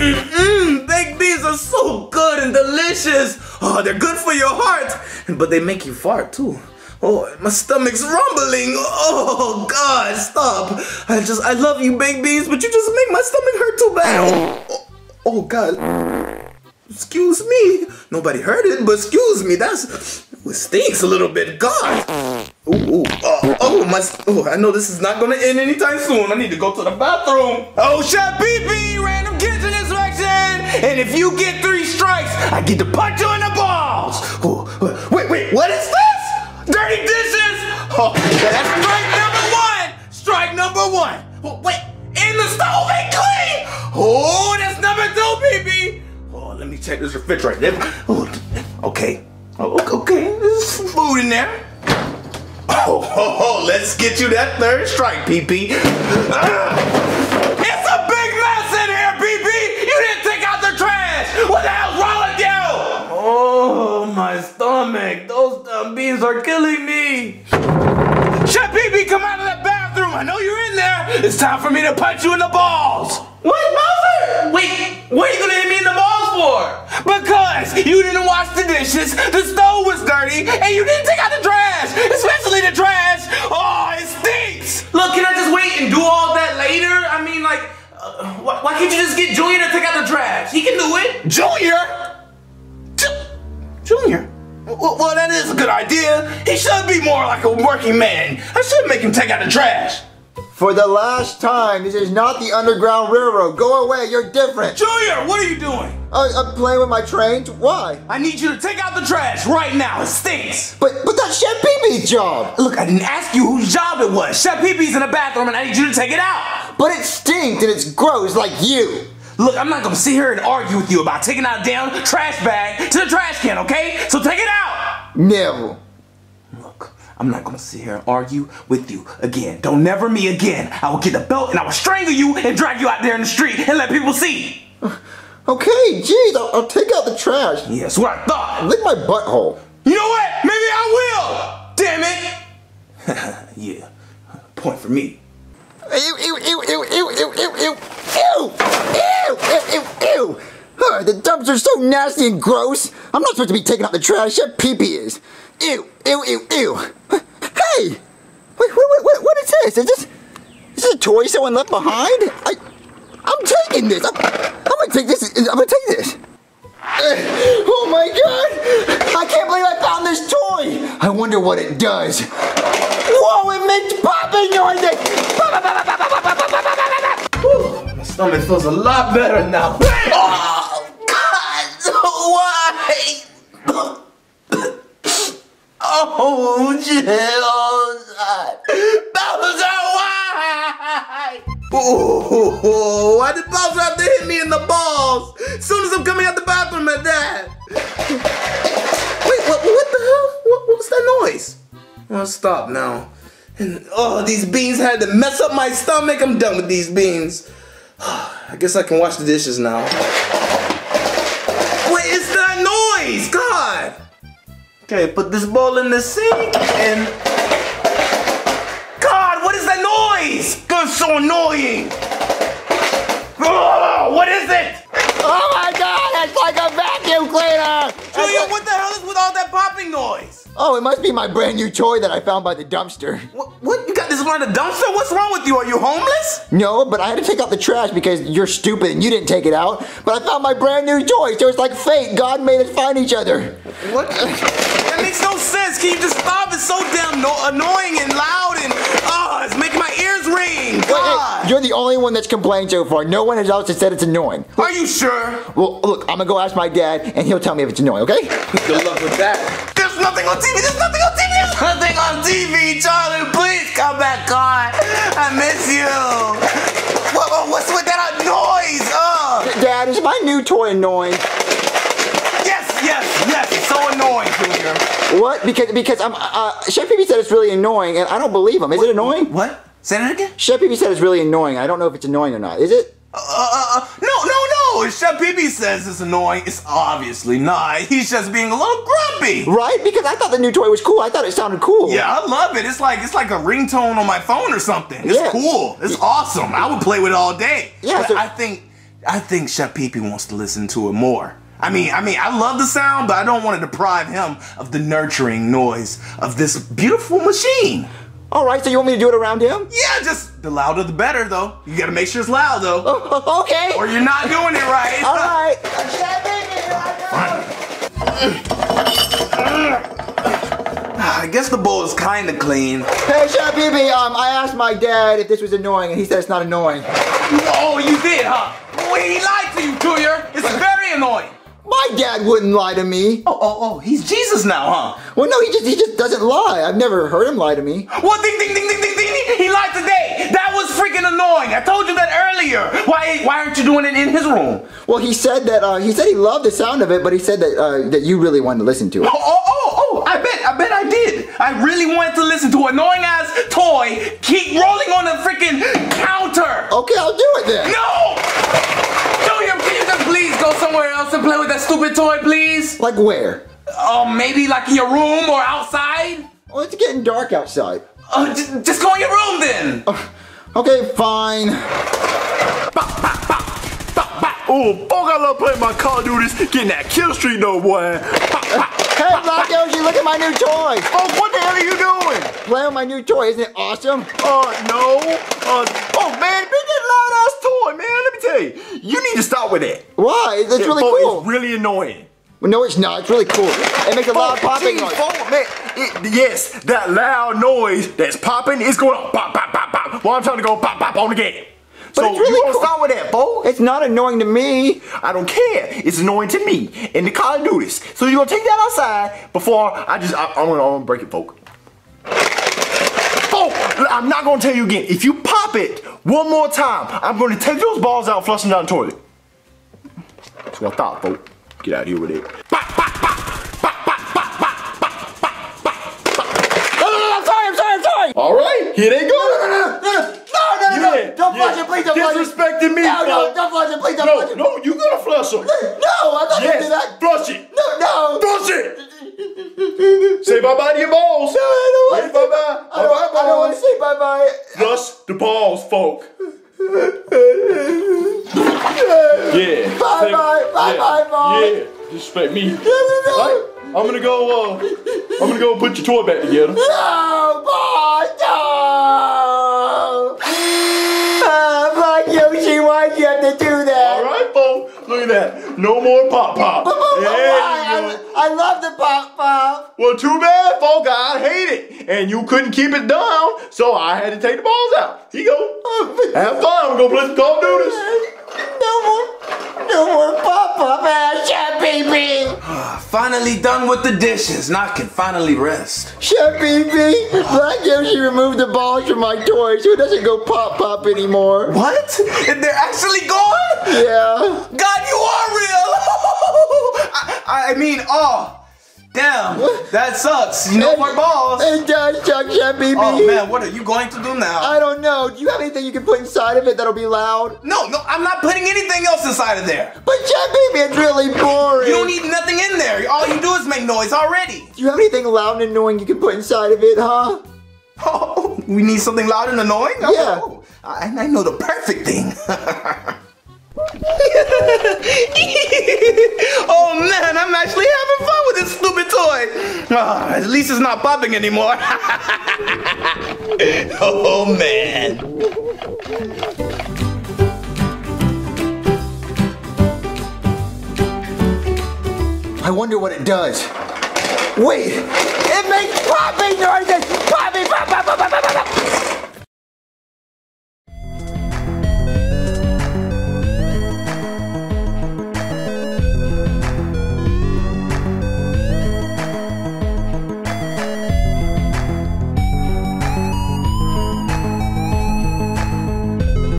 Baked beans are so good and delicious. Oh, they're good for your heart, but they make you fart too. Oh, my stomach's rumbling. Oh, God, stop. I love you, baked beans, but you just make my stomach hurt too bad. Oh, God. Excuse me. Nobody heard it, but excuse me. It stinks a little bit. God. Ooh, ooh. I know this is not going to end anytime soon. I need to go to the bathroom. Oh, shot PP, random kitchen inspection. And if you get 3 strikes, I get to punch you in the balls. Ooh, wait, what is this? Dirty dishes! Oh, that's strike number 1! Strike number 1! Oh, wait, in the stove ain't clean! Oh, that's number 2, PB! Oh, let me check this refrigerator. Oh, okay. Oh, okay, there's some food in there. Oh, let's get you that 3rd strike, PB. It's a big mess in here, PB! You didn't take out the trash! What the hell's wrong with you? Oh, my stomach. Those dumb beans are killing me. Chef PB, come out of that bathroom. I know you're in there. It's time for me to punch you in the balls. What, Bowser? Wait, what are you going to hit me in the balls for? Because you didn't wash the dishes, the stove was dirty, and you didn't take out the trash, especially the trash. Oh, it stinks. Look, can I just wait and do all that later? I mean, like, why can't you just get Junior to take out the trash? He can do it. Junior? Junior? Well, that is a good idea. He should be more like a working man. I should make him take out the trash. For the last time, this is not the Underground Railroad. Go away, you're different. Junior, what are you doing? I'm playing with my trains. Why? I need you to take out the trash right now. It stinks. But that's Chef PB's job. Look, I didn't ask you whose job it was. Chef PB's in the bathroom and I need you to take it out. But it stinks and it's gross like you. Look, I'm not gonna sit here and argue with you about taking out a damn trash bag to the trash can, okay? So take it out! Never. Look, I'm not gonna sit here and argue with you again. Don't never me again. I will get a belt and I will strangle you and drag you out there in the street and let people see. Okay, geez, I'll take out the trash. Yeah, that's what I thought. Lick my butthole. You know what? Maybe I will! Damn it! Yeah, point for me. Ew. The dumps are so nasty and gross. I'm not supposed to be taking out the trash. Chef PB is. Ew. Hey! What is this? Is this a toy someone left behind? I'm taking this. I'm gonna take this. Oh my God! I can't believe I found this toy. I wonder what it does. Whoa! It makes popping noises. My stomach feels a lot better now. Oh, God! Why? Oh, Jill! Bowser, why? Oh, why did Bowser have to hit me in the balls? As soon as I'm coming out the bathroom at that. Wait, what the hell? What was that noise? Well, stop now. And, oh, these beans had to mess up my stomach. I'm done with these beans. I guess I can wash the dishes now. What is that noise? God! Okay, put this bowl in the sink and... God, what is that noise? That's so annoying! Oh, what is it? Oh my God, that's like a vacuum cleaner! Julia, what the hell is with all that popping noise? Oh, it must be my brand new toy that I found by the dumpster. What? You got this one in the dumpster? What's wrong with you? Are you homeless? No, but I had to take out the trash because you're stupid and you didn't take it out. But I found my brand new toy, so it's like fate. God made us find each other. What? That makes no sense. Can you just stop? It's so damn annoying and loud and, oh, it's making my ears ring. God. Wait, you're the only one that's complained so far. No one else has said it's annoying. Are you sure? Well, look, I'm gonna go ask my dad and he'll tell me if it's annoying, okay? Good luck with that. There's nothing on TV, Charlie, please come back on. I miss you. What's with that noise? Dad, is my new toy annoying? Yes, it's so annoying, Junior. What? Because I'm, Chef PB said it's really annoying and I don't believe him. Is it annoying? What? Say that again? Chef PB said it's really annoying. I don't know if it's annoying or not. Is it? No! Chef PB says it's annoying. It's obviously not. He's just being a little grumpy. Right? Because I thought the new toy was cool. I thought it sounded cool. Yeah, I love it. It's like a ringtone on my phone or something. It's cool. It's awesome. I would play with it all day. Yeah. But I think I think Chef Pee Pee wants to listen to it more. I mean, I love the sound, but I don't want to deprive him of the nurturing noise of this beautiful machine. All right, so you want me to do it around him? Yeah, just the louder the better, though. You gotta make sure it's loud, though. Oh, okay. Or you're not doing it right. All right. I guess the bowl is kind of clean. Hey, Chef Pee Pee, I asked my dad if this was annoying, and he said it's not annoying. Oh, you did, huh? Boy, he lied to you, Junior. It's very annoying. My dad wouldn't lie to me. Oh, he's Jesus now, huh? Well, no, he just doesn't lie. I've never heard him lie to me. Well, ding, ding, ding, ding, ding, ding, he lied today. That was freaking annoying. I told you that earlier. Why aren't you doing it in his room? Well, he said that, he loved the sound of it, but he said that, that you really wanted to listen to it. Oh, I bet I did. I really wanted to listen to an annoying-ass toy keep rolling on the freaking counter. Okay, I'll do it then. No! Please go somewhere else and play with that stupid toy, please. Like where? Maybe like in your room or outside? Well, it's getting dark outside. Just go in your room then. Okay, fine. Oh, I love playing my Call of Duties, getting that kill streak, no boy. Hey, Black Yoshi, look at my new toy. Oh, what the hell are you doing? Playing with my new toy, isn't it awesome? No. Oh, man, big loud-ass toy, man. Let me tell you, you need to stop with that. Why? It's really cool. It's really annoying. Well, no, it's not. It's really cool. It makes a loud popping noise. Oh, man. Yes, that loud noise that's popping is going on. Pop, pop, pop, pop. Well, I'm trying to go pop, pop on again. But so it's really cool. Start with that, Bo. It's not annoying to me. I don't care. It's annoying to me and the Call of Duties. So you're gonna take that outside before I'm gonna break it, folk. I'm not gonna tell you again. If you pop it one more time, I'm gonna take those balls out and flush them down the toilet. That's what I thought, folk. Get out of here with it. I'm sorry. All right, here they go. No, don't flush it, please, don't flush it. Disrespecting me, no, no, don't flush it, please, don't flush it. No, you're gonna flush it. No, I'm not gonna do that. Flush it. No. Flush it. Say bye-bye to your balls. No, I don't want to. I don't want to say bye-bye. Flush the balls, folk. Yeah. Bye-bye, bye-bye, balls. Yeah, disrespect me. No. Right? I'm gonna go put your toy back together. No, boy, no. Black Yoshi, why'd you have to do that? All right, folks, look at that. No more pop-pop. I love the pop-pop. Well, too bad, folks, I hate it. And you couldn't keep it down, so I had to take the balls out. Here you go. Have fun, I'm gonna play some Call of Duties. No more pop-pop, Chef Pee Pee. Finally done with the dishes. Now I can finally rest. Chef Pee Pee, Black Yoshi removed the balls from my toy so it doesn't go pop-pop anymore. What? And they're actually gone? Yeah. God, you are real. I mean, damn, what? That sucks. No more balls. It does suck, Chef Pee Pee. Oh man, what are you going to do now? I don't know. Do you have anything you can put inside of it that'll be loud? No, I'm not putting anything else inside of there. But Chef Pee Pee, it's really boring. You don't need nothing in there. All you do is make noise already. Do you have anything loud and annoying you can put inside of it, huh? Oh, we need something loud and annoying? Yeah. Oh, I know the perfect thing. Oh man, I'm actually having fun with this stupid toy. Oh, at least it's not popping anymore. Oh man. I wonder what it does. Wait, it makes popping noises. Popping, pop, pop, pop, pop, pop, pop.